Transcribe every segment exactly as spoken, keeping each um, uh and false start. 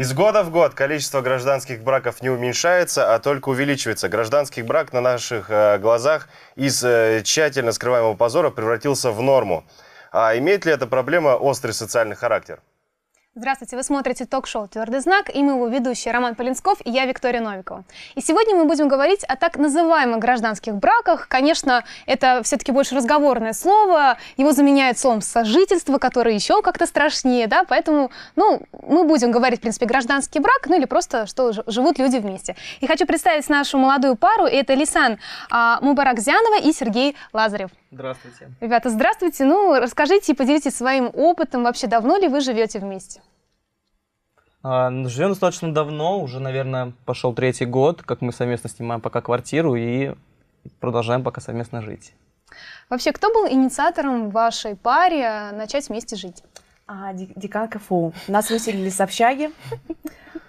Из года в год количество гражданских браков не уменьшается, а только увеличивается. Гражданский брак на наших глазах из тщательно скрываемого позора превратился в норму. А имеет ли эта проблема острый социальный характер? Здравствуйте, вы смотрите ток-шоу «Твердый знак», и мы его ведущие Роман Поленков и я, Виктория Новикова. И сегодня мы будем говорить о так называемых гражданских браках. Конечно, это все-таки больше разговорное слово, его заменяет словом «сожительство», которое еще как-то страшнее, да, поэтому, ну, мы будем говорить, в принципе, гражданский брак, ну или просто, что живут люди вместе. И хочу представить нашу молодую пару, это Лейсан Мубаракзянова и Сергей Лазарев. Здравствуйте. Ребята, здравствуйте. Ну, расскажите и поделитесь своим опытом. Вообще, давно ли вы живете вместе? А, живем достаточно давно. Уже, наверное, пошел третий год, как мы совместно снимаем пока квартиру и продолжаем пока совместно жить. Вообще, кто был инициатором вашей паре начать вместе жить? А, декан КФУ. Нас выселили с общаги.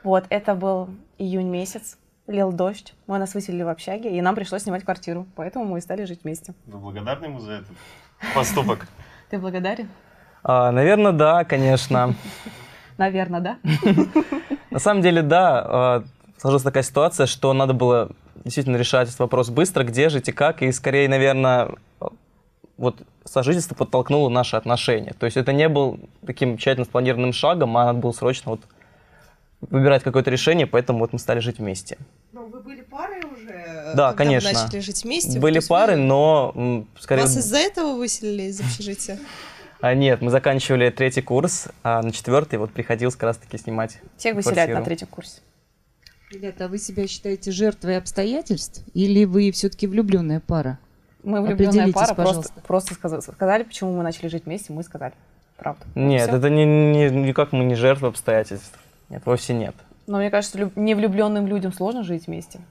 Вот, это был июнь месяц. Лил дождь, мы нас выселили в общаге, и нам пришлось снимать квартиру, поэтому мы и стали жить вместе. Вы благодарны ему за этот поступок? Ты благодарен? Наверное, да, конечно. Наверное, да? На самом деле, да. Сложилась такая ситуация, что надо было действительно решать этот вопрос быстро, где жить и как, и скорее, наверное, вот сожительство подтолкнуло наши отношения. То есть это не был таким тщательно спланированным шагом, а надо было срочно вот выбирать какое-то решение, поэтому вот мы стали жить вместе. Но вы были парой уже? Да, конечно. Вы начали жить вместе? Были пары, но скорее... Вас из-за этого выселили из общежития? А, нет, мы заканчивали третий курс, а на четвертый вот приходилось как раз-таки снимать квартиру. Всех выселяют на третьем курсе. Ребята, а вы себя считаете жертвой обстоятельств или вы все-таки влюбленная пара? Мы влюбленная пара, пожалуйста. Просто, просто сказали, почему мы начали жить вместе, мы сказали. Правда. Нет, Все? это не, не, никак мы не жертва обстоятельств. Нет, вовсе нет. Но мне кажется, невлюбленным людям сложно жить вместе.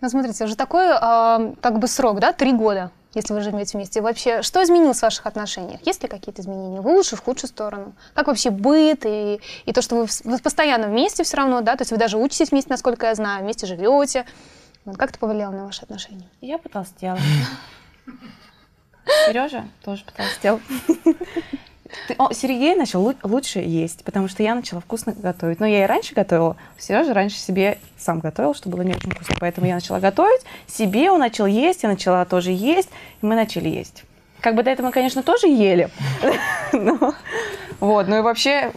Ну, смотрите, уже такой, э, как бы срок, да, три года, если вы живете вместе. Вообще, что изменилось в ваших отношениях? Есть ли какие-то изменения в лучшую, в худшую сторону? Как вообще быт и, и то, что вы, вы постоянно вместе все равно, да, то есть вы даже учитесь вместе, насколько я знаю, вместе живете. Вот как это повлияло на ваши отношения? Я потолстела. Сережа тоже потолстел. Ты, о, Сергей начал лучше есть, потому что я начала вкусно готовить. Но я и раньше готовила. Сережа раньше себе сам готовил, что было не очень вкусно. Поэтому я начала готовить себе, он начал есть, я начала тоже есть, и мы начали есть. Как бы до этого мы, конечно, тоже ели. Вот, ну и вообще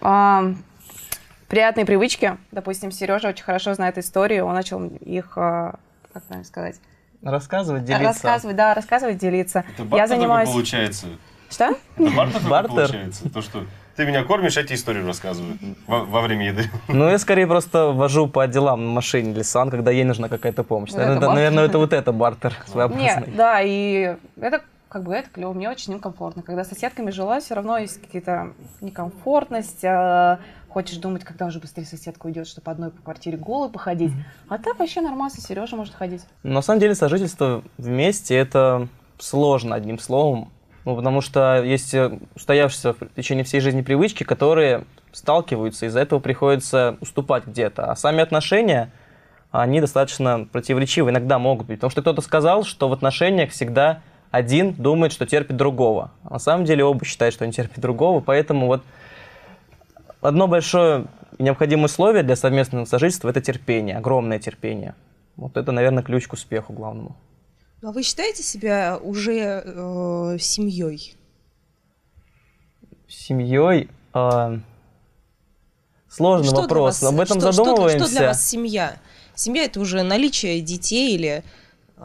приятные привычки. Допустим, Сережа очень хорошо знает историю, он начал их, как правильно сказать? Рассказывать, делиться. Рассказывать, да, рассказывать, делиться. Я занимаюсь... получается. Что? Это бартер, бартер. Получается. То, что ты меня кормишь, я тебе историю рассказываю во, во время еды. Ну, я скорее просто вожу по делам на машине Лейсан, когда ей нужна какая-то помощь. Вот наверное, это, наверное, это вот это бартер. Нет, да, и это как бы это клево, мне очень им комфортно. Когда с соседками жила, все равно есть какие-то некомфортность. А хочешь думать, когда уже быстрее соседка уйдет, чтобы одной по квартире голой походить. А так вообще нормально, Сережа может ходить. Но, на самом деле сожительство вместе это сложно, одним словом. Ну, потому что есть устоявшиеся в течение всей жизни привычки, которые сталкиваются, из-за этого приходится уступать где-то. А сами отношения, они достаточно противоречивы, иногда могут быть. Потому что кто-то сказал, что в отношениях всегда один думает, что терпит другого. А на самом деле оба считают, что они терпят другого. Поэтому вот одно большое необходимое условие для совместного сожительства – это терпение, огромное терпение. Вот это, наверное, ключ к успеху главному. А вы считаете себя уже э, семьей? Семьей? Э, сложный что вопрос, вас, об этом что, задумываемся. Что, что для вас семья? Семья – это уже наличие детей или э,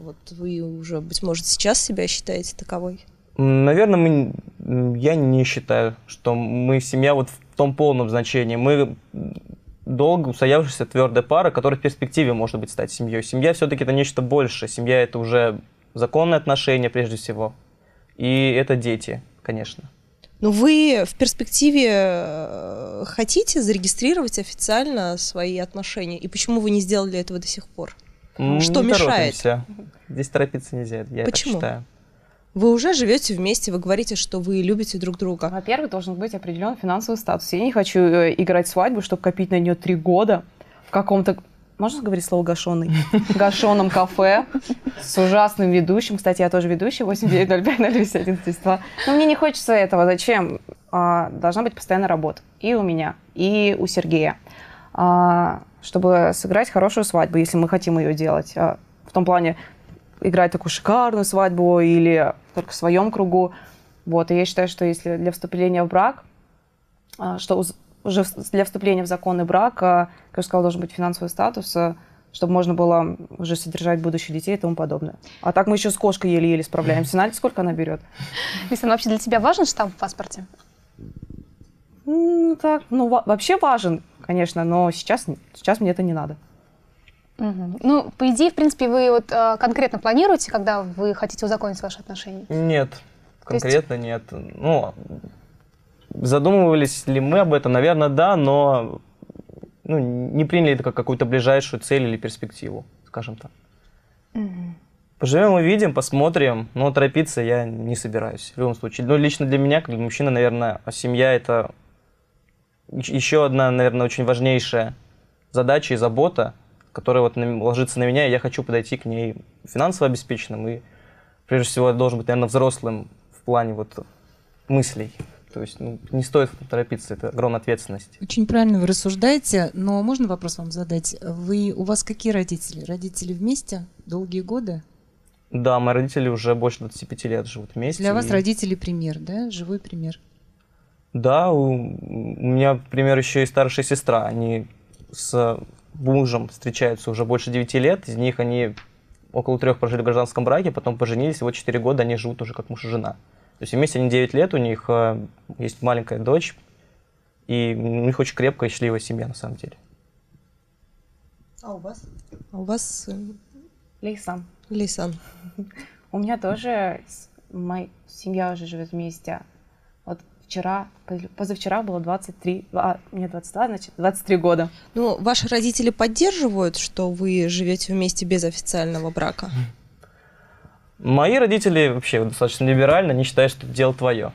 вот вы уже, быть может, сейчас себя считаете таковой? Наверное, мы, я не считаю, что мы семья вот в том полном значении. Мы долго устоявшаяся твердая пара, которая в перспективе может быть стать семьей. Семья все-таки это нечто большее. Семья это уже законные отношения прежде всего. И это дети, конечно. Но вы в перспективе хотите зарегистрировать официально свои отношения? И почему вы не сделали этого до сих пор? Мы Что мешает? Торопимся. Здесь торопиться нельзя, я почему? так считаю. Вы уже живете вместе, вы говорите, что вы любите друг друга. Во-первых, должен быть определен финансовый статус. Я не хочу играть свадьбу, чтобы копить на нее три года в каком-то... Можно говорить слово «гашеный»? Гашеном кафе с ужасным ведущим. Кстати, я тоже ведущая, восемь девять ноль пять ноль восемь один. Но мне не хочется этого. Зачем? должна быть постоянная работа. И у меня, и у Сергея. Чтобы сыграть хорошую свадьбу, если мы хотим ее делать. В том плане, играть такую шикарную свадьбу или только в своем кругу. Вот. И я считаю, что если для вступления в брак, что уже для вступления в законный брак, как я уже сказала, должен быть финансовый статус, чтобы можно было уже содержать будущих детей и тому подобное. А так мы еще с кошкой еле-еле справляемся. Знаете, сколько она берет? Лейсан, вообще для тебя важен штамп в паспорте? Ну, так, ну, вообще важен, конечно, но сейчас, сейчас мне это не надо. Угу. Ну, по идее, в принципе, вы вот а, конкретно планируете, когда вы хотите узаконить ваши отношения? Нет, конкретно есть... нет. Ну, задумывались ли мы об этом? Наверное, да, но ну, не приняли это как какую-то ближайшую цель или перспективу, скажем так. Угу. Поживем, увидим, посмотрим, но торопиться я не собираюсь в любом случае. Ну, лично для меня, как для мужчины, наверное, семья – это еще одна, наверное, очень важнейшая задача и забота, которая вот ложится на меня, и я хочу подойти к ней финансово обеспеченным, и прежде всего я должен быть, наверное, взрослым в плане вот мыслей. То есть ну, не стоит торопиться, это огромная ответственность. Очень правильно вы рассуждаете, но можно вопрос вам задать? Вы, у вас какие родители? Родители вместе долгие годы? Да, мои родители уже больше двадцати пяти лет живут вместе. Для вас и... родители пример, да? Живой пример. Да, у, у меня, например, еще и старшая сестра. Они с мужем встречаются уже больше девяти лет. Из них они около трех прожили в гражданском браке, потом поженились. И вот четыре года они живут уже как муж и жена. То есть вместе они девять лет, у них есть маленькая дочь. И у них очень крепкая и счастливая семья на самом деле. А у вас? А у вас... Лейсан. Лейсан. У меня тоже моя семья уже живет вместе. Вот вчера, позавчера было двадцать три, а мне двадцать два, значит, двадцать три года. Ну, ваши родители поддерживают, что вы живете вместе без официального брака? Мои родители вообще достаточно либерально, они считают, что дело твое.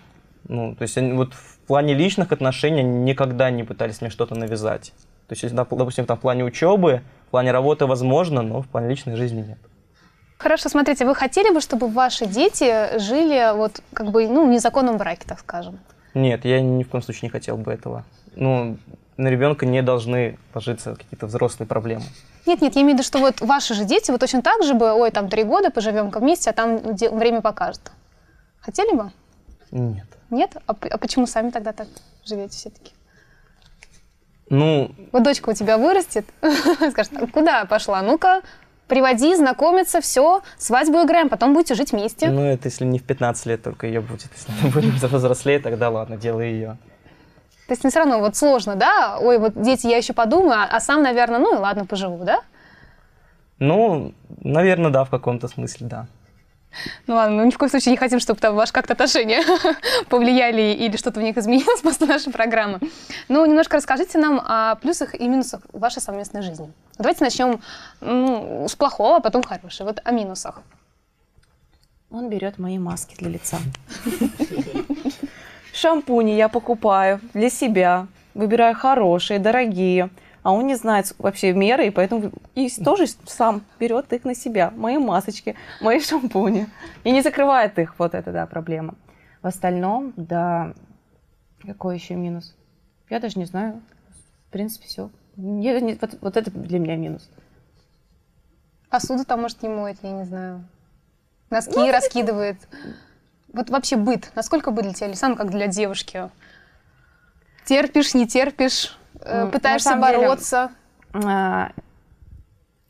Ну, то есть они вот в плане личных отношений никогда не пытались мне что-то навязать. То есть, допустим, там в плане учебы, в плане работы возможно, но в плане личной жизни нет. Хорошо, смотрите, вы хотели бы, чтобы ваши дети жили вот как бы, ну, в незаконном браке, так скажем? Нет, я ни в коем случае не хотел бы этого. Ну, на ребенка не должны ложиться какие-то взрослые проблемы. Нет, нет, я имею в виду, что вот ваши же дети вот точно так же бы, ой, там три года поживем-ка вместе, а там время покажет. Хотели бы? Нет. Нет? А, а почему сами тогда так живете все-таки? Ну... Вот дочка у тебя вырастет, скажет, куда пошла, ну-ка... Приводи, знакомиться, все, свадьбу играем, потом будете жить вместе. Ну, это если не в пятнадцать лет только ее будет. Если она будет взрослее, тогда ладно, делай ее. То есть, ну, все равно вот сложно, да? Ой, вот дети, я еще подумаю, а, а сам, наверное, ну и ладно, поживу, да? Ну, наверное, да, в каком-то смысле, да. Ну ладно, ну ни в коем случае не хотим, чтобы там ваши как-то отношения повлияли или что-то в них изменилось после нашей программы. Ну, немножко расскажите нам о плюсах и минусах вашей совместной жизни. Давайте начнем ну, с плохого, а потом хорошего. Вот о минусах. Он берет мои маски для лица. Шампуни я покупаю для себя, выбираю хорошие, дорогие. А он не знает вообще меры, и поэтому и тоже сам берет их на себя. Мои масочки, мои шампуни. И не закрывает их. Вот это, да, проблема. В остальном, да, какой еще минус? Я даже не знаю. В принципе, все. Я, не, вот, вот это для меня минус. Посуду там, может, не моет, я не знаю. Носки ну, раскидывает. Это... Вот вообще быт. Насколько быт для тебя, Лейсан, как для девушки? Терпишь, не терпишь? Пытаешься бороться. Деле,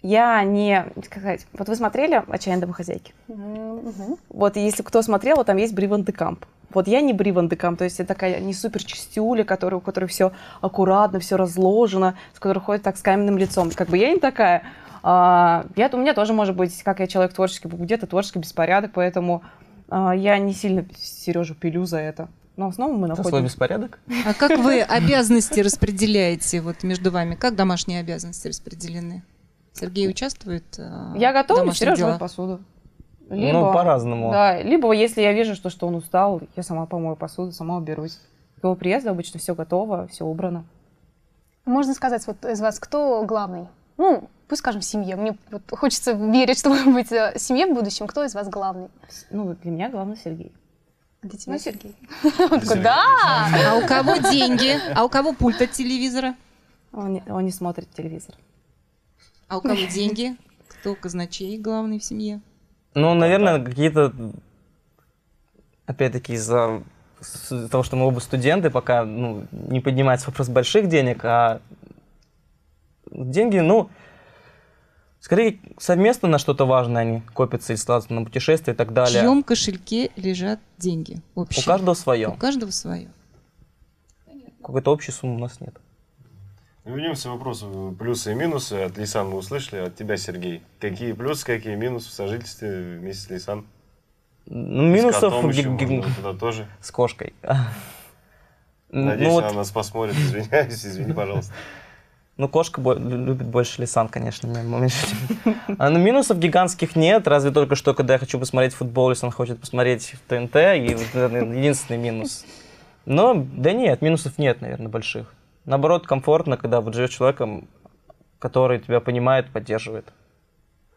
я не, как сказать, вот вы смотрели «Отчаянные домохозяйки»? Mm-hmm. Вот если кто смотрел, вот там есть Бри Ван де Камп. Вот я не Бри Ван де Камп, то есть я такая не суперчистюля, у которой все аккуратно, все разложено, с которой ходит так с каменным лицом. Как бы я не такая. А, я, у меня тоже может быть, как я человек творческий, где-то творческий беспорядок, поэтому а, я не сильно Сережу пилю за это. Но в основном мы находим... Это беспорядок. А как вы обязанности распределяете вот между вами? Как домашние обязанности распределены? Сергей участвует в Я готовлю, Сережа моет посуду. Либо, ну, по-разному. Да, либо если я вижу, что, что он устал, я сама помою посуду, сама уберусь. К его приезду обычно все готово, все убрано. Можно сказать, вот из вас кто главный? Ну, пусть скажем, в семье. Мне вот хочется верить, что вы будете в семье в будущем. Кто из вас главный? Ну, для меня главный Сергей. Для тебя, Сергей. Он такой, да! А у кого деньги? А у кого пульт от телевизора? Он не, он не смотрит телевизор. А у кого деньги? Кто казначей главный в семье? Ну, наверное, какие-то... Опять-таки, из-за того, что мы оба студенты, пока ну, не поднимается вопрос больших денег, а деньги, ну... Скорее, совместно на что-то важное они копятся, или сразу на путешествие и так далее. В чьем кошельке лежат деньги общие? У каждого свое. У каждого свое. Какой-то общей суммы у нас нет. Вернемся к вопросу плюсы и минусы. От Лейсан мы услышали, от тебя, Сергей. Какие плюсы, какие минусы в сожительстве вместе с Лейсан? Ну, минусов... тоже. С кошкой. Надеюсь, она нас посмотрит. Извиняюсь, извини, пожалуйста. Ну, кошка бо любит больше Лейсан, конечно, меньше. А, ну, минусов гигантских нет, разве только что, когда я хочу посмотреть футбол, Лейсан хочет посмотреть в ТНТ, и вот это единственный минус. Но, да нет, минусов нет, наверное, больших. Наоборот, комфортно, когда вот живешь человеком, который тебя понимает, поддерживает.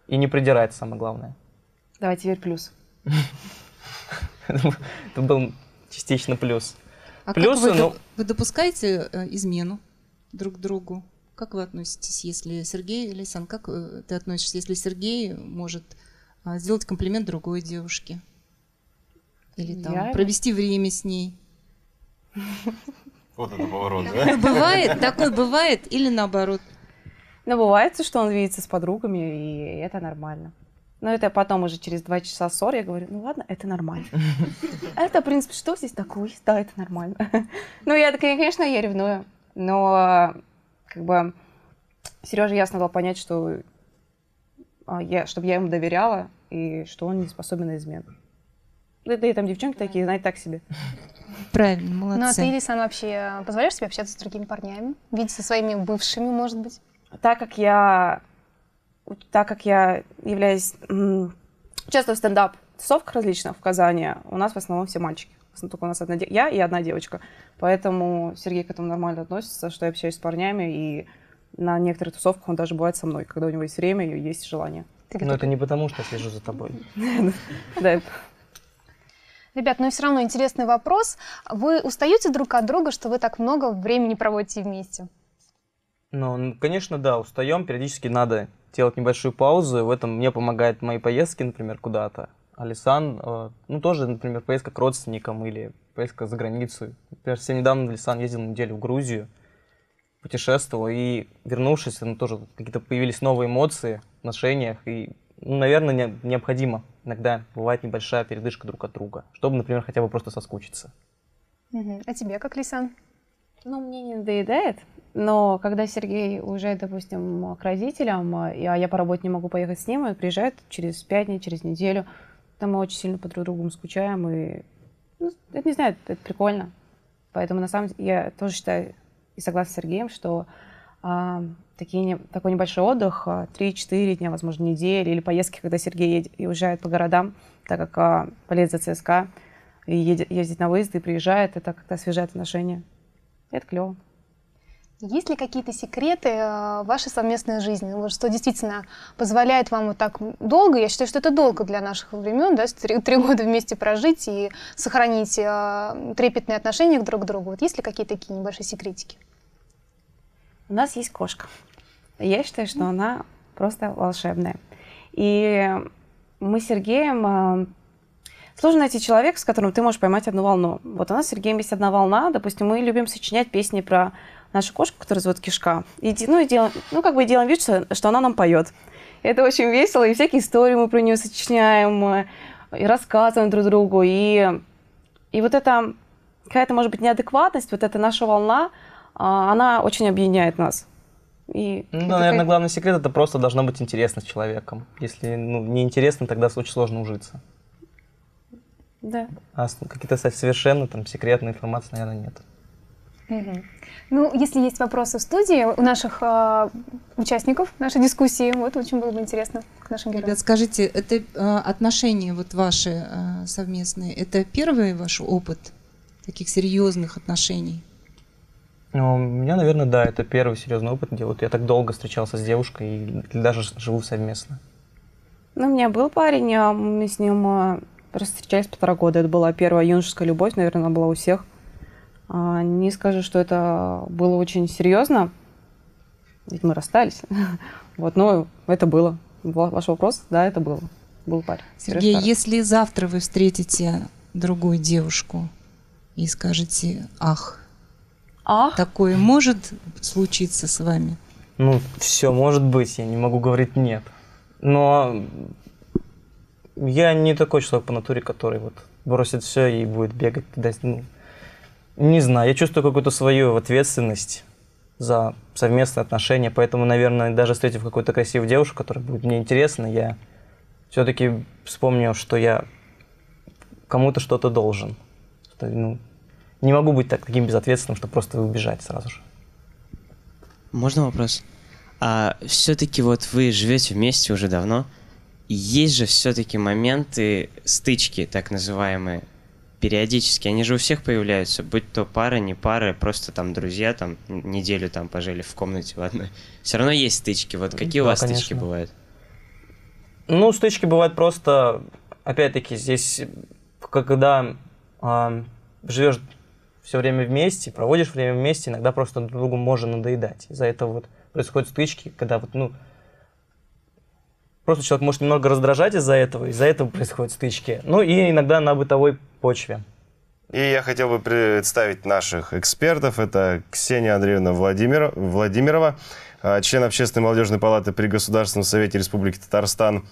И не придирает, самое главное. Давай теперь плюс. Это был частично плюс. А как вы допускаете измену друг другу? Как вы относитесь, если Сергей, Лейсан, как ты относишься, если Сергей может сделать комплимент другой девушке? Или там Я... провести время с ней? Вот это поворот, да? Бывает, такое бывает или наоборот? Ну, бывает, что он видится с подругами, и это нормально. Но это потом уже через два часа ссор я говорю, ну ладно, это нормально. Это, в принципе, что здесь такое? Да, это нормально. Ну, я, конечно, я ревную, но... Как бы Сережа ясно дал понять, что я, чтобы я ему доверяла, и что он не способен на измену. Да, да и там девчонки такие, знаете, так себе. Правильно, молодцы. Ну а ты, Лейсан, вообще позволяешь себе общаться с другими парнями? Видеть со своими бывшими, может быть? Так как я, так как я являюсь... Участвую в стендап-тусовках различных в Казани, у нас в основном все мальчики. Только у нас одна я и одна девочка. Поэтому Сергей к этому нормально относится, что я общаюсь с парнями, и на некоторых тусовках он даже бывает со мной, когда у него есть время и есть желание. Но это не потому, что я слежу за тобой. Ребят, ну все равно интересный вопрос. Вы устаете друг от друга, что вы так много времени проводите вместе? Ну, конечно, да, устаем. Периодически надо делать небольшую паузу. В этом мне помогают мои поездки, например, куда-то. А Лейсан, ну тоже, например, поездка к родственникам или поездка за границу. Например, совсем недавно Лейсан ездил неделю в Грузию, путешествовал, и вернувшись, ну, тоже какие-то появились новые эмоции в отношениях. И, ну, наверное, не, необходимо иногда бывает небольшая передышка друг от друга, чтобы, например, хотя бы просто соскучиться. Угу. А тебе как, Лейсан? Ну, мне не надоедает, но когда Сергей уезжает, допустим, к родителям, а я, я по работе не могу поехать с ним, он приезжает через пять дней, через неделю. Мы очень сильно по друг другу скучаем, и, ну, это, не знаю, это прикольно. Поэтому, на самом деле, я тоже считаю и согласна с Сергеем, что а, такие не, такой небольшой отдых, три-четыре дня, возможно, недели, или поездки, когда Сергей едет, и уезжает по городам, так как а, болеет за ЦСКА, и едет, ездит на выезды, и приезжает, это как-то освежает отношения. Это клево. Есть ли какие-то секреты вашей совместной жизни, что действительно позволяет вам вот так долго, я считаю, что это долго для наших времен, да, три, три года вместе прожить и сохранить трепетные отношения друг к другу. Вот есть ли какие-то такие небольшие секретики? У нас есть кошка. Я считаю, что она просто волшебная. И мы с Сергеем... Сложно найти человека, с которым ты можешь поймать одну волну. Вот у нас с Сергеем есть одна волна. Допустим, мы любим сочинять песни про нашу кошку, которую зовут Кишка. И, ну, и делаем, ну, как бы делаем вид, что, что она нам поет. Это очень весело. И всякие истории мы про нее сочиняем, и рассказываем друг другу. И, и вот эта какая-то, может быть, неадекватность, вот эта наша волна, она очень объединяет нас. И, ну, и наверное, такая... главный секрет – это просто должно быть интересно с человеком. Если ну, неинтересно, тогда очень сложно ужиться. Да. А какие-то совершенно там секретные информации, наверное, нет. Угу. Ну, если есть вопросы в студии у наших э, участников нашей дискуссии, вот очень было бы интересно к нашим героям. Ребят, скажите, это э, отношения вот ваши э, совместные, это первый ваш опыт таких серьезных отношений? Ну, у меня, наверное, да, это первый серьезный опыт, где вот я так долго встречался с девушкой и даже живу совместно. Ну, у меня был парень, мы с ним... Просто встречались полтора года. Это была первая юношеская любовь, наверное, она была у всех. Не скажу, что это было очень серьезно, ведь мы расстались. Вот, но это было. Ваш вопрос, да, это было. Был парень. Сергей, если завтра вы встретите другую девушку и скажете «ах», ах, такое может случиться с вами? Ну, все может быть, я не могу говорить «нет». Но я не такой человек по натуре, который вот бросит все и будет бегать туда. Ну, не знаю, я чувствую какую-то свою ответственность за совместные отношения, поэтому, наверное, даже встретив какую-то красивую девушку, которая будет мне интересна, я все-таки вспомнил, что я кому-то что-то должен. Что, ну, не могу быть так, таким безответственным, что просто убежать сразу же. Можно вопрос? А все-таки вот вы живете вместе уже давно. Есть же все-таки моменты стычки, так называемые, периодически. Они же у всех появляются, будь то пара, не пара, просто там друзья, там неделю там пожили в комнате в одной. Все равно есть стычки. Вот какие да, у вас конечно. Стычки бывают? Ну, стычки бывают просто, опять-таки, здесь, когда э, живешь все время вместе, проводишь время вместе, иногда просто друг другу можно надоедать. Из-за этого вот происходят стычки, когда вот, ну, просто человек может немного раздражать из-за этого, из-за этого происходят стычки. Ну, и иногда на бытовой почве. И я хотел бы представить наших экспертов. Это Ксения Андреевна Владимир... Владимирова, член Общественной молодежной палаты при Государственном совете Республики Татарстан,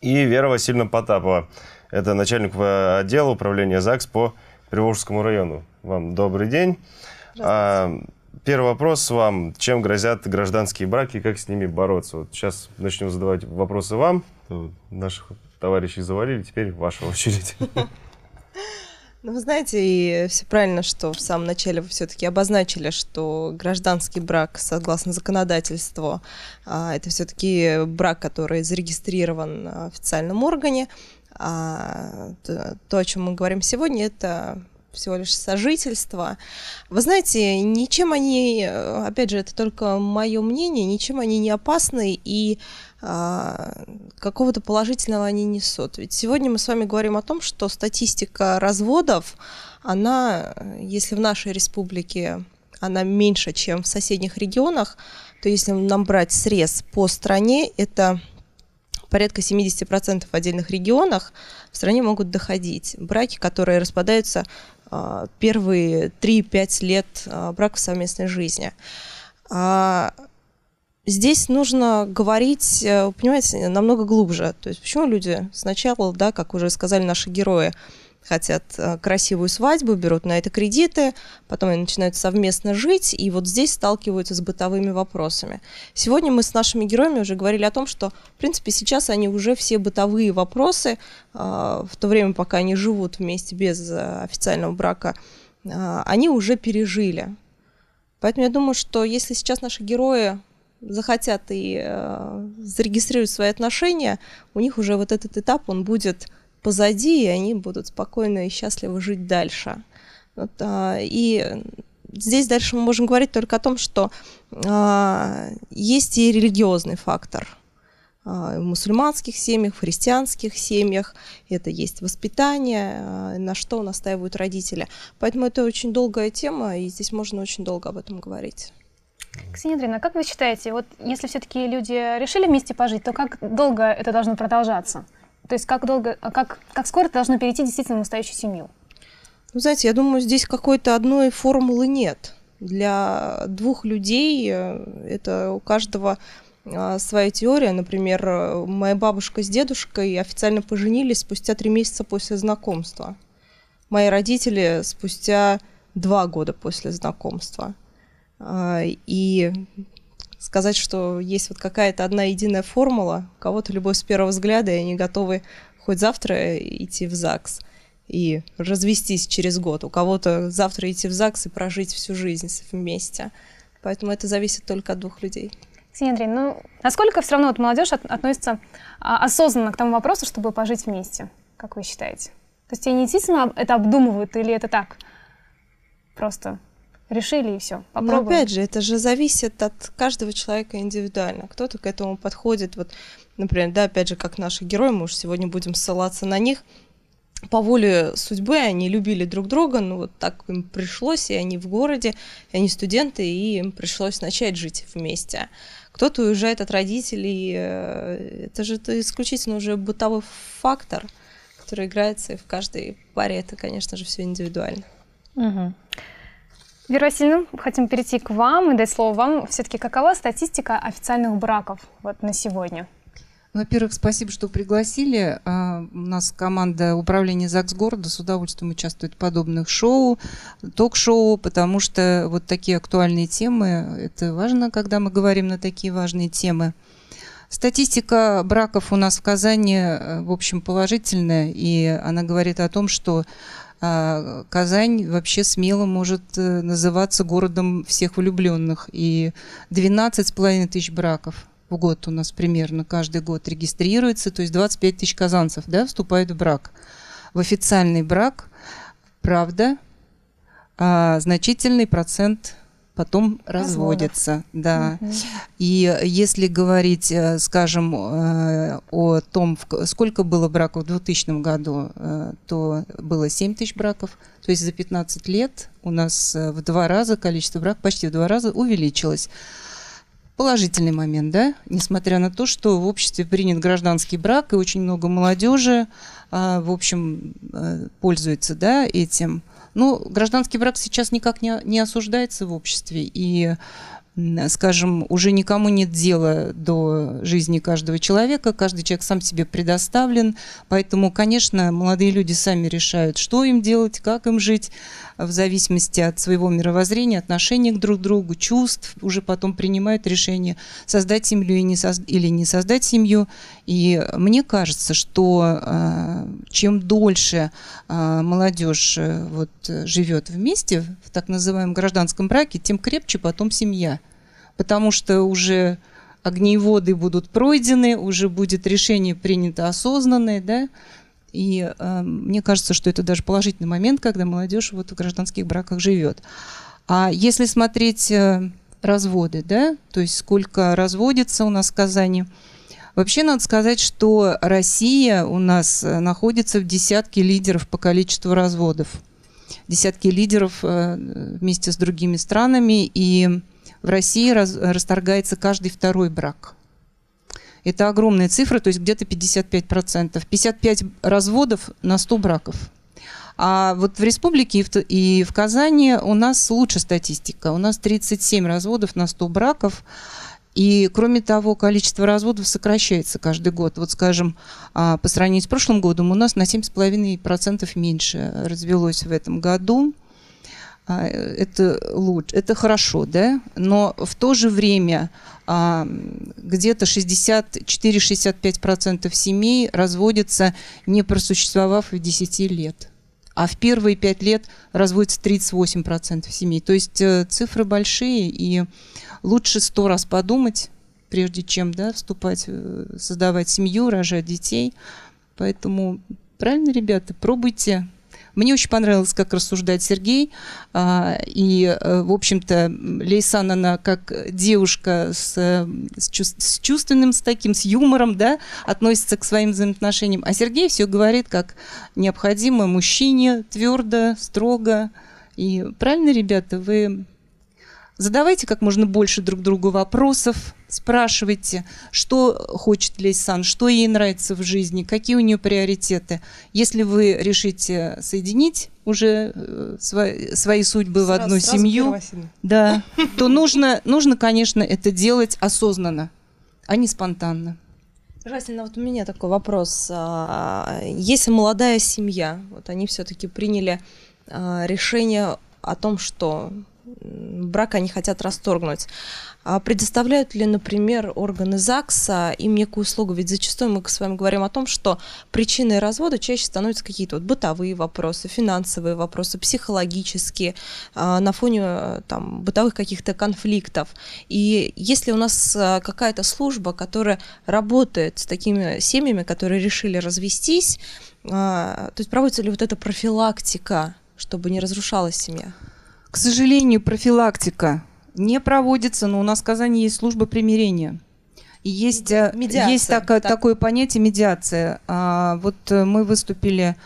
и Вера Васильевна Потапова. Это начальник отдела управления ЗАГС по Приволжскому району. Вам добрый день. Первый вопрос вам. Чем грозят гражданские браки и как с ними бороться? Вот сейчас начнем задавать вопросы вам. Наших товарищей завалили, теперь ваша очередь. Ну, вы знаете, и все правильно, что в самом начале вы все-таки обозначили, что гражданский брак, согласно законодательству, это все-таки брак, который зарегистрирован в официальном органе. А то, о чем мы говорим сегодня, это всего лишь сожительство. Вы знаете, ничем они, опять же, это только мое мнение, ничем они не опасны и какого-то положительного они несут. Ведь сегодня мы с вами говорим о том, что статистика разводов, она, если в нашей республике она меньше, чем в соседних регионах, то если нам брать срез по стране, это порядка семидесяти процентов в отдельных регионах в стране могут доходить браки, которые распадаются первые три-пять лет браков совместной жизни. Здесь нужно говорить, понимаете, намного глубже. То есть почему люди сначала, да, как уже сказали наши герои, хотят красивую свадьбу, берут на это кредиты, потом они начинают совместно жить, и вот здесь сталкиваются с бытовыми вопросами. Сегодня мы с нашими героями уже говорили о том, что, в принципе, сейчас они уже все бытовые вопросы, в то время, пока они живут вместе без официального брака, они уже пережили. Поэтому я думаю, что если сейчас наши герои захотят и э, зарегистрируют свои отношения, у них уже вот этот этап, он будет позади, и они будут спокойно и счастливо жить дальше. Вот, э, и здесь дальше мы можем говорить только о том, что э, есть и религиозный фактор. Э, в мусульманских семьях, в христианских семьях это есть воспитание, э, на что настаивают родители. Поэтому это очень долгая тема, и здесь можно очень долго об этом говорить. Ксения Андреевна, как вы считаете, вот если все-таки люди решили вместе пожить, то как долго это должно продолжаться? То есть как долго, как, как скоро это должно перейти действительно в настоящую семью? Ну, знаете, я думаю, здесь какой-то одной формулы нет. Для двух людей это у каждого своя теория. Например, моя бабушка с дедушкой официально поженились спустя три месяца после знакомства. Мои родители спустя два года после знакомства. И сказать, что есть вот какая-то одна единая формула, у кого-то любовь с первого взгляда, и они готовы хоть завтра идти в ЗАГС и развестись через год, у кого-то завтра идти в ЗАГС и прожить всю жизнь вместе. Поэтому это зависит только от двух людей. Ксения Андреевна, ну, насколько все равно вот молодежь от, относится а, осознанно к тому вопросу, чтобы пожить вместе, как вы считаете? То есть они действительно это обдумывают или это так просто? Решили и все. Попробуем. Но опять же, это же зависит от каждого человека индивидуально. Кто-то к этому подходит. Вот, например, да, опять же, как наши герои, мы уж сегодня будем ссылаться на них. по воле судьбы они любили друг друга, ну вот так им пришлось, и они в городе, и они студенты, и им пришлось начать жить вместе. Кто-то уезжает от родителей, это же это исключительно уже бытовой фактор, который играется и в каждой паре, это, конечно же, все индивидуально. Угу. Вера Васильевна, хотим перейти к вам и дать слово вам. Все-таки какова статистика официальных браков вот на сегодня? Во-первых, спасибо, что пригласили. У нас команда управления ЗАГС города с удовольствием участвует в подобных шоу, ток-шоу, потому что вот такие актуальные темы, это важно, когда мы говорим на такие важные темы. Статистика браков у нас в Казани, в общем, положительная, и она говорит о том, что Казань вообще смело может называться городом всех влюбленных, и двенадцать с половиной тысяч браков в год у нас примерно каждый год регистрируется, то есть двадцать пять тысяч казанцев, да, вступают в брак. В официальный брак, правда, а значительный процент потом разводится. Да. Угу. И если говорить, скажем, о том, сколько было браков в двухтысячном году, то было семь тысяч браков, то есть за пятнадцать лет у нас в два раза количество браков, почти в два раза увеличилось. Положительный момент, да, несмотря на то, что в обществе принят гражданский брак, и очень много молодежи, в общем, пользуется, да, этим. Но гражданский брак сейчас никак не осуждается в обществе, и, скажем, уже никому нет дела до жизни каждого человека, каждый человек сам себе предоставлен, поэтому, конечно, молодые люди сами решают, что им делать, как им жить, в зависимости от своего мировоззрения, отношений к друг другу, чувств, уже потом принимают решение создать семью или не создать семью. И мне кажется, что чем дольше молодежь вот живет вместе в так называемом гражданском браке, тем крепче потом семья, потому что уже огневоды будут пройдены, уже будет решение принято осознанное, да. И э, мне кажется, что это даже положительный момент, когда молодежь вот в гражданских браках живет. А если смотреть э, разводы, да, то есть сколько разводится у нас в Казани, вообще надо сказать, что Россия у нас находится в десятке лидеров по количеству разводов. Десятки лидеров э, вместе с другими странами, и в России раз, расторгается каждый второй брак. Это огромная цифра, то есть где-то пятьдесят пять процентов. пятьдесят пять разводов на сто браков. А вот в республике и в, и в Казани у нас лучше статистика. У нас тридцать семь разводов на сто браков. И, кроме того, количество разводов сокращается каждый год. Вот, скажем, по сравнению с прошлым годом у нас на семь с половиной процентов меньше развелось в этом году. Это лучше, это хорошо, да? Но в то же время где-то шестьдесят четыре — шестьдесят пять процентов семей разводятся, не просуществовав в десять лет. А в первые пять лет разводится тридцать восемь процентов семей. То есть цифры большие, и лучше сто раз подумать, прежде чем, да, вступать, создавать семью, рожать детей. Поэтому правильно, ребята, пробуйте. Мне очень понравилось, как рассуждает Сергей. И, в общем-то, Лейсан, она как девушка с, с чувственным, с таким, с юмором, да, относится к своим взаимоотношениям. А Сергей все говорит, как необходимо мужчине, твердо, строго. И правильно, ребята, вы задавайте как можно больше друг другу вопросов, спрашивайте, что хочет Лейсан, что ей нравится в жизни, какие у нее приоритеты. Если вы решите соединить уже свои, свои судьбы сразу, в одну семью, да, то нужно, нужно, конечно, это делать осознанно, а не спонтанно. Васильевна, вот у меня такой вопрос. Если молодая семья, вот они все-таки приняли решение о том, что брак они хотят расторгнуть. А предоставляют ли, например, органы ЗАГСа им некую услугу? Ведь зачастую мы с вами говорим о том, что причиной развода чаще становятся какие-то вот бытовые вопросы, финансовые вопросы, психологические, на фоне там, бытовых каких-то конфликтов. И если у нас какая-то служба, которая работает с такими семьями, которые решили развестись, то есть проводится ли вот эта профилактика, чтобы не разрушалась семья? К сожалению, профилактика не проводится, но у нас в Казани есть служба примирения. И есть, есть такое, так. такое понятие медиация. А, вот мы выступили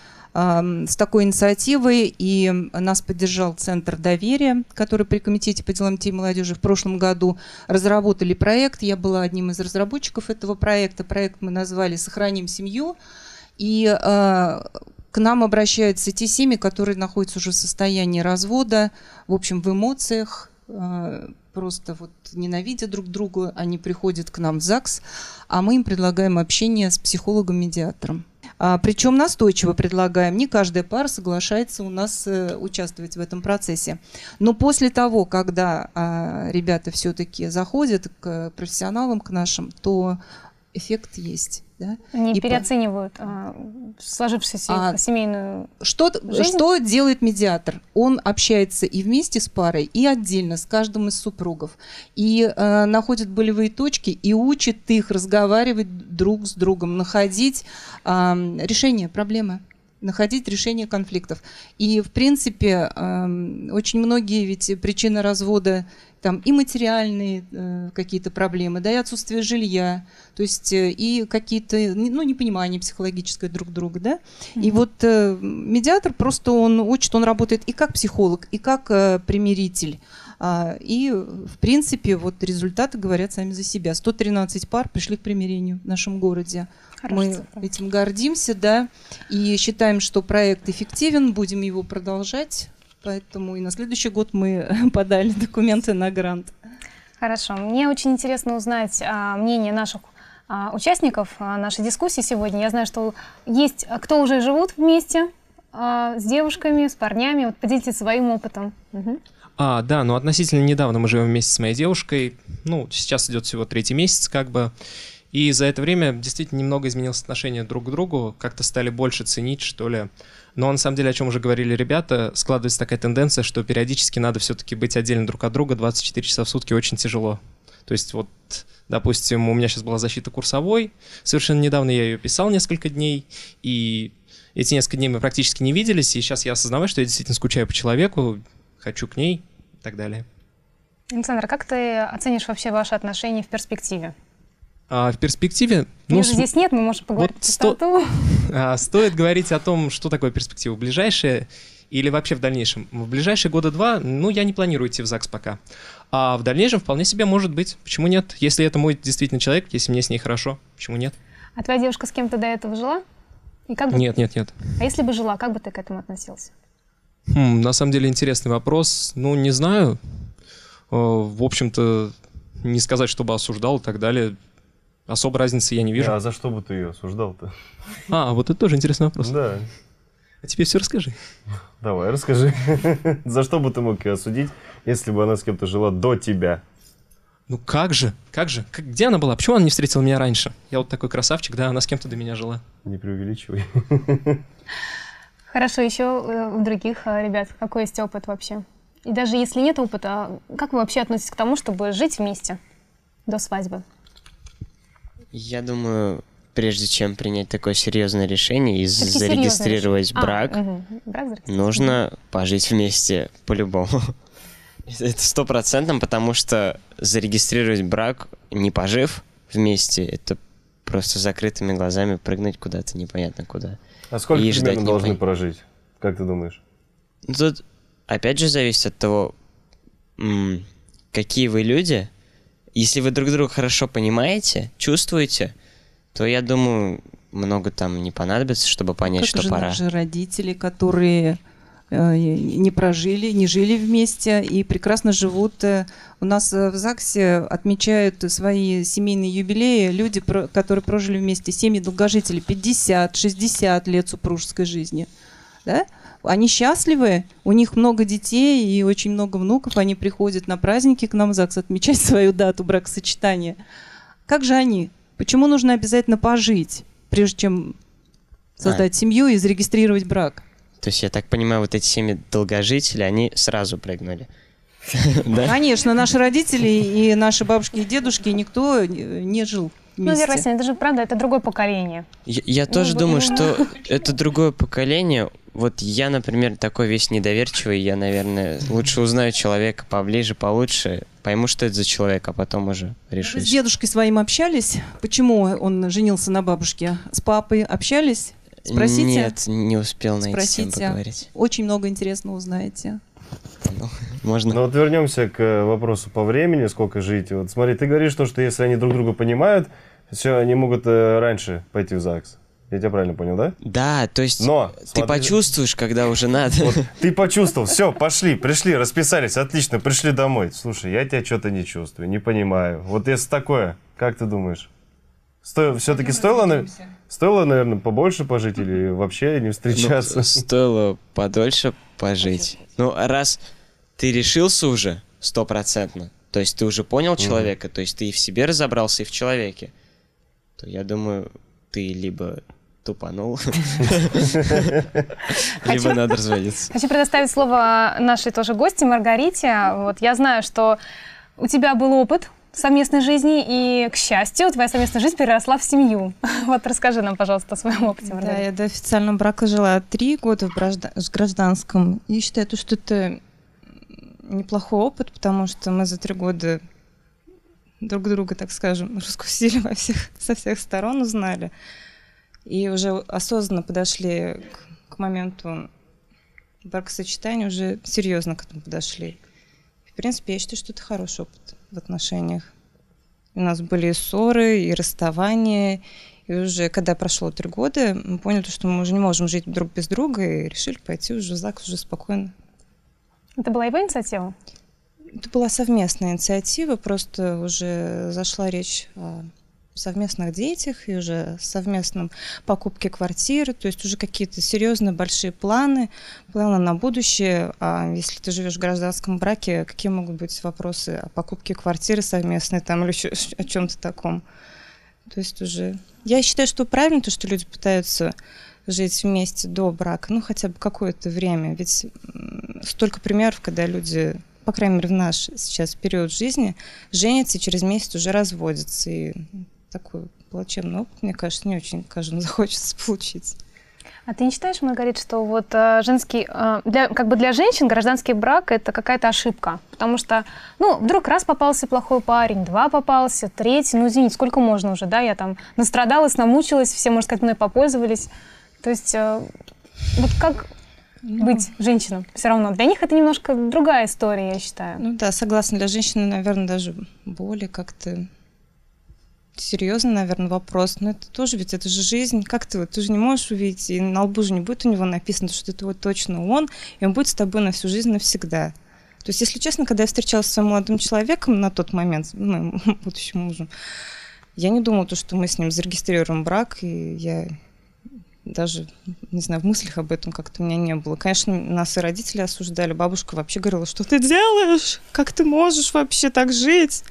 с такой инициативой, и нас поддержал Центр доверия, который при Комитете по делам детей и молодежи в прошлом году разработали проект. Я была одним из разработчиков этого проекта. Проект мы назвали «Сохраним семью». И э, к нам обращаются те семьи, которые находятся уже в состоянии развода, в общем, в эмоциях, э, просто вот ненавидя друг друга, они приходят к нам в ЗАГС, а мы им предлагаем общение с психологом-медиатором. А, причем настойчиво предлагаем, не каждая пара соглашается у нас э, участвовать в этом процессе. Но после того, когда э, ребята все-таки заходят к профессионалам, к нашим, то эффект есть. Да? Не и переоценивают по... а, сложившуюся а, семейную что, жизнь. Что делает медиатор? Он общается и вместе с парой, и отдельно с каждым из супругов. И а, находит болевые точки и учит их разговаривать друг с другом, находить а, решение проблемы, находить решение конфликтов. И, в принципе, а, очень многие ведь причины развода там и материальные э, какие-то проблемы, да, и отсутствие жилья, то есть э, и какие-то, ну, непонимание психологическое друг друга, да. Mm-hmm. И вот э, медиатор просто он учит, он работает и как психолог, и как э, примиритель. А, и, в принципе, вот результаты говорят сами за себя. сто тринадцать пар пришли к примирению в нашем городе. Хорошо. Мы этим гордимся, да, и считаем, что проект эффективен, будем его продолжать. Поэтому и на следующий год мы подали документы на грант. Хорошо. Мне очень интересно узнать а, мнение наших а, участников а, нашей дискуссии сегодня. Я знаю, что есть, кто уже живут вместе а, с девушками, с парнями. Вот поделитесь своим опытом. Угу. А, да, ну относительно недавно мы живем вместе с моей девушкой. Ну, сейчас идет всего третий месяц, как бы. И за это время действительно немного изменилось отношение друг к другу, как-то стали больше ценить, что ли. Но на самом деле, о чем уже говорили ребята, складывается такая тенденция, что периодически надо все-таки быть отдельно друг от друга, двадцать четыре часа в сутки очень тяжело. То есть вот, допустим, у меня сейчас была защита курсовой, совершенно недавно я ее писал несколько дней, и эти несколько дней мы практически не виделись, и сейчас я осознаваю, что я действительно скучаю по человеку, хочу к ней и так далее. Александр, как ты оценишь вообще ваши отношения в перспективе? А в перспективе... Ну, же здесь нет, мы можем поговорить вот сто... а, Стоит говорить о том, что такое перспектива в ближайшее или вообще в дальнейшем. В ближайшие года два, ну, я не планирую идти в ЗАГС пока. А в дальнейшем вполне себе может быть. Почему нет? Если это мой действительно человек, если мне с ней хорошо, почему нет? А твоя девушка с кем-то до этого жила? И как бы... Нет, нет, нет. А если бы жила, как бы ты к этому относился? Хм, на самом деле интересный вопрос. Ну, не знаю. В общем-то, не сказать, чтобы осуждал и так далее. Особой разницы я не вижу. А за что бы ты ее осуждал-то? А, вот это тоже интересный вопрос. Да. А теперь все расскажи. Давай, расскажи. За что бы ты мог ее осудить, если бы она с кем-то жила до тебя? Ну как же, как же? Где она была? Почему она не встретила меня раньше? Я вот такой красавчик, да, она с кем-то до меня жила. Не преувеличивай. Хорошо, еще у других ребят какой есть опыт вообще? И даже если нет опыта, как вы вообще относитесь к тому, чтобы жить вместе до свадьбы? Я думаю, прежде чем принять такое серьезное решение и зарегистрировать брак, а, угу. брак нужно пожить вместе по-любому. Это стопроцентно, потому что зарегистрировать брак, не пожив вместе, это просто закрытыми глазами прыгнуть куда-то непонятно куда. А сколько примерно должны прожить? Как ты думаешь? Тут опять же зависит от того, какие вы люди. Если вы друг друга хорошо понимаете, чувствуете, то, я думаю, много там не понадобится, чтобы понять, как что пора. Как же наши родители, которые э, не прожили, не жили вместе и прекрасно живут. У нас в ЗАГСе отмечают свои семейные юбилеи люди, про, которые прожили вместе, семьи долгожителей, пятьдесят-шестьдесят лет супружеской жизни. Да? Они счастливы, у них много детей и очень много внуков, они приходят на праздники к нам в ЗАГС отмечать свою дату бракосочетания. Как же они? Почему нужно обязательно пожить, прежде чем создать а. семью и зарегистрировать брак? То есть, я так понимаю, вот эти семьи долгожители, они сразу прыгнули. Конечно, наши родители и наши бабушки и дедушки, никто не жил. Ну, Вера Васильевна, это же правда, это другое поколение. Я, я тоже ну, думаю, что это другое поколение. Вот я, например, такой весь недоверчивый, я, наверное, лучше узнаю человека поближе, получше, пойму, что это за человек, а потом уже решусь. С дедушкой своим общались? Почему он женился на бабушке? С папой общались? Спросите. Нет, не успел найти. Спросите. С кем поговорить. Очень много интересного узнаете. Ну, можно. Но вот вернемся к вопросу по времени, сколько жить. Вот смотри, ты говоришь, то, что если они друг друга понимают, все, они могут раньше пойти в ЗАГС. Я тебя правильно понял, да? Да, то есть но, ты смотри... почувствуешь, когда уже надо. Вот, ты почувствовал, все, пошли, пришли, расписались, отлично, пришли домой. Слушай, я тебя что-то не чувствую, не понимаю. Вот если такое, как ты думаешь? Сто... Все-таки стоило, на... стоило, наверное, побольше пожить или вообще не встречаться? Ну, стоило подольше пожить. Ну, раз ты решился уже стопроцентно, то есть ты уже понял человека, mm-hmm. то есть ты и в себе разобрался, и в человеке, то я думаю, ты либо... тупанул. Либо надо разводиться. Хочу предоставить слово нашей тоже гости Маргарите. Вот, я знаю, что у тебя был опыт совместной жизни, и, к счастью, твоя совместная жизнь переросла в семью. Вот расскажи нам, пожалуйста, о своем опыте, Маргарита. Да, я до официального брака жила три года в гражданском. И считаю, что это неплохой опыт, потому что мы за три года друг друга, так скажем, раскусили во всех, со всех сторон, узнали. И уже осознанно подошли к, к моменту бракосочетания, уже серьезно к этому подошли. В принципе, я считаю, что это хороший опыт в отношениях. У нас были и ссоры, и расставания. И уже когда прошло три года, мы поняли, что мы уже не можем жить друг без друга, и решили пойти уже в ЗАГС уже спокойно. Это была его инициатива? Это была совместная инициатива, просто уже зашла речь о... совместных детях и уже совместном покупке квартиры, то есть уже какие-то серьезные большие планы, планы на будущее. А если ты живешь в гражданском браке, какие могут быть вопросы о покупке квартиры совместной там или еще о чем-то таком? То есть уже... Я считаю, что правильно то, что люди пытаются жить вместе до брака, ну хотя бы какое-то время, ведь столько примеров, когда люди... по крайней мере, в наш сейчас период жизни, женятся и через месяц уже разводятся. И такой плачевный опыт, мне кажется, не очень каждому захочется получить. А ты не считаешь, Маргарита, что вот женский, для, как бы для женщин гражданский брак – это какая-то ошибка? Потому что, ну, вдруг раз попался плохой парень, два попался, третий, ну, извините, сколько можно уже, да? Я там настрадалась, намучилась, все, можно сказать, мной попользовались. То есть, вот как... Ну, быть женщинам все равно. Для них это немножко другая история, я считаю. Ну да, согласна. Для женщины, наверное, даже более как-то серьезный, наверное, вопрос. Но это тоже, ведь это же жизнь. Как ты, ты же не можешь увидеть, и на лбу же не будет у него написано, что это вот точно он, и он будет с тобой на всю жизнь навсегда. То есть, если честно, когда я встречалась с своим молодым человеком на тот момент, моим будущим мужем, я не думала, что мы с ним зарегистрируем брак, и я... даже, не знаю, в мыслях об этом как-то у меня не было. Конечно, нас и родители осуждали. Бабушка вообще говорила, что ты делаешь? Как ты можешь вообще так жить?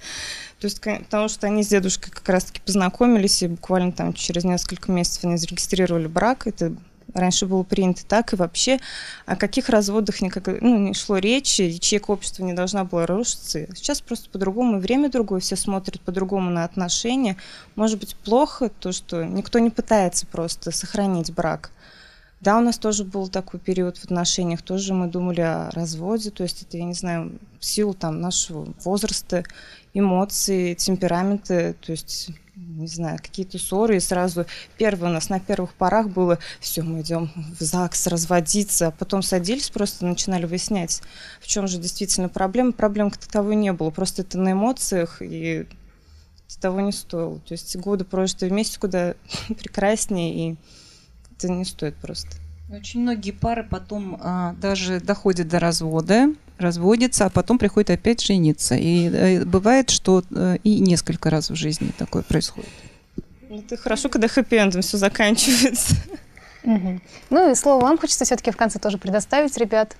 То есть, потому что они с дедушкой как раз-таки познакомились, и буквально там через несколько месяцев они зарегистрировали брак. Это раньше было принято так, и вообще о каких разводах никак, ну, не шло речи, ячейка общества не должна была рушиться. Сейчас просто по-другому, время другое, все смотрят по-другому на отношения. Может быть, плохо то, что никто не пытается просто сохранить брак. Да, у нас тоже был такой период в отношениях, тоже мы думали о разводе, то есть это, я не знаю, в силу там нашего возраста, эмоций, темперамента, то есть... не знаю, какие-то ссоры, и сразу первое у нас на первых порах было, все, мы идем в ЗАГС разводиться, а потом садились, просто начинали выяснять, в чем же действительно проблема. Проблем как таковой не было, просто это на эмоциях, и это того не стоило. То есть годы прожитые вместе куда прекраснее, и это не стоит просто. Очень многие пары потом а, даже доходят до развода, разводятся, а потом приходят опять жениться. И, и бывает, что и несколько раз в жизни такое происходит. Это хорошо, когда хэппи-эндом все заканчивается. Угу. Ну и слово вам хочется все-таки в конце тоже предоставить, ребят.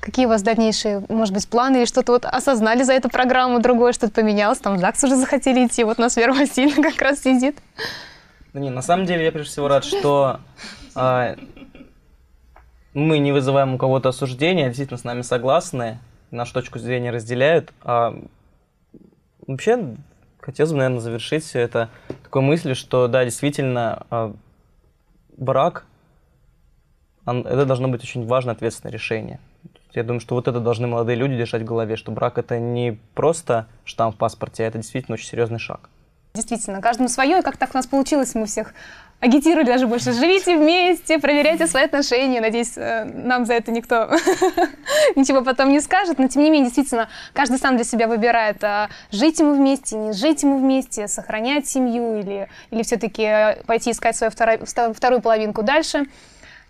Какие у вас дальнейшие, может быть, планы? Или что-то вот осознали за эту программу, другое что-то поменялось? Там в ЗАГС уже захотели идти, вот у нас Вера Васильевна как раз сидит. Да не, на самом деле я прежде всего рад, что... мы не вызываем у кого-то осуждения, действительно с нами согласны, нашу точку зрения разделяют. А вообще, хотелось бы, наверное, завершить все это такой мыслью, что да, действительно, брак, он, это должно быть очень важное, ответственное решение. Я думаю, что вот это должны молодые люди держать в голове, что брак это не просто штамп в паспорте, а это действительно очень серьезный шаг. Действительно, каждому свое, и как так у нас получилось, мы всех агитирую даже больше. Живите вместе, проверяйте свои отношения. Надеюсь, нам за это никто ничего потом не скажет. Но, тем не менее, действительно, каждый сам для себя выбирает, жить ему вместе, не жить ему вместе, сохранять семью или, или все-таки пойти искать свою вторую, вторую половинку дальше.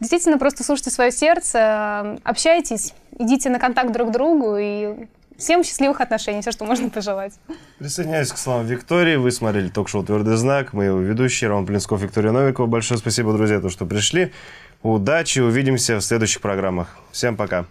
Действительно, просто слушайте свое сердце, общайтесь, идите на контакт друг к другу и... Всем счастливых отношений, все, что можно пожелать. Присоединяюсь к словам Виктории. Вы смотрели ток-шоу «Твердый знак». Мы его ведущие, Роман Поленков, Виктория Новикова. Большое спасибо, друзья, то, что пришли. Удачи, увидимся в следующих программах. Всем пока.